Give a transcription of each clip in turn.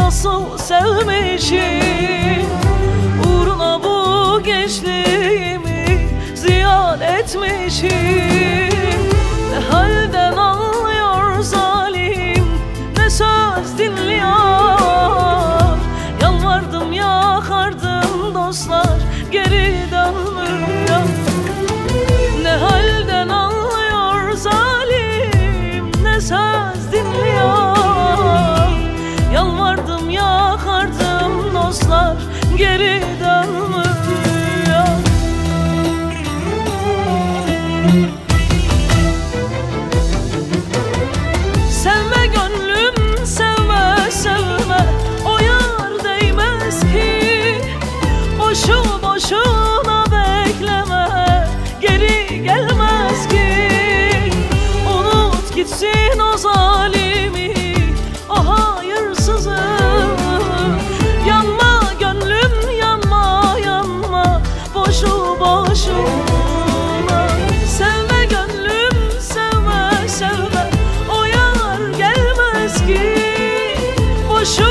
nasıl sevmişim, uğruna bu gençliğimi ziyan etmişim. Ne halden anlıyor zalim, ne söz dinliyor. Yalvardım yakardım dostlar, geri dönmüyor. Ne halden anlıyor zalim, ne söz dinliyor. Yalvardım yakardım dostlar, geri dönmüyor. Sevme gönlüm sevme sevme, o yar değmez ki. Boşu boşuna bekleme, geri gelmez ki. Unut gitsin o zalimi, o hayırsızı. Yanma gönlüm yanma yanma, boşu boşuna. Sevme gönlüm sevme sevme, o yar gelmez ki. Boşu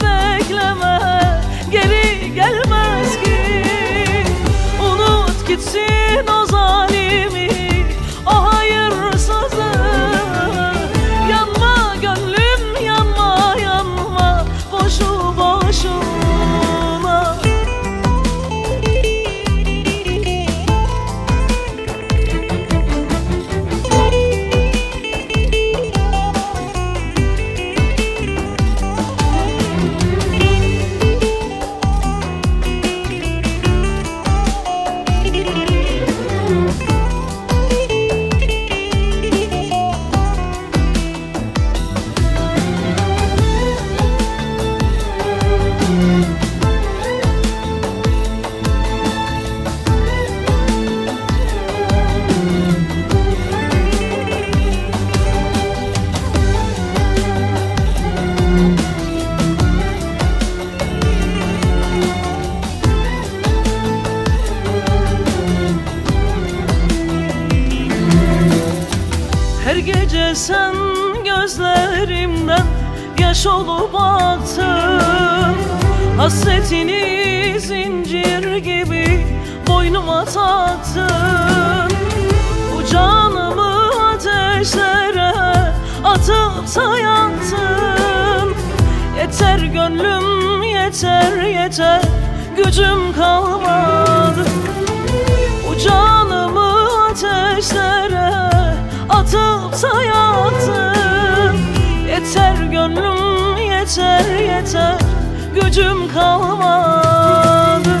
bekleme, geri gelmez ki. Unut gitsin o zalimi, o hayırsızı. Yanma gönlüm yanma yanma, boşu boşuna. Her gece sen gözlerimden yaş olup attın. Hasretini zincir gibi boynuma taktın. Bu canımı ateşlere atıp da yaktın. Yeter gönlüm yeter yeter, gücüm kalmadı. Bu canımı ateşlere atıp da yaktın. Yeter gönlüm yeter yeter, gücüm kalmadı.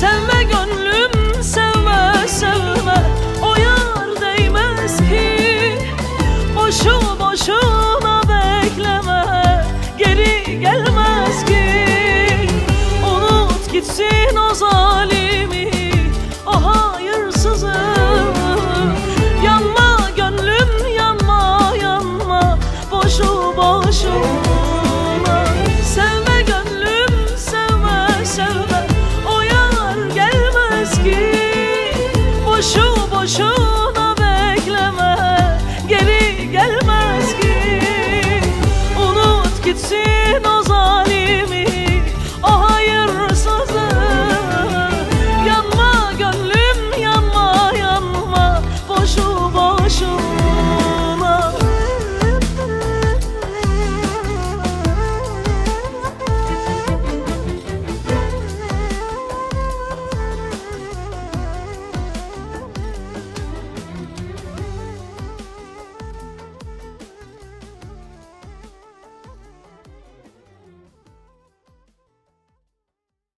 Sevme gönlüm sevme sevme, o yar değmez ki. Boşu boşuna bekleme, geri gelmez ki. Unut gitsin o zalimi, o hayırsızı. Yanma gönlüm yanma yanma, boşu boşuna. Sevme gönlüm sevme sevme, o yar gelmez ki. Boşu boşuna bekleme, geri gelmez ki. Unut gitsin o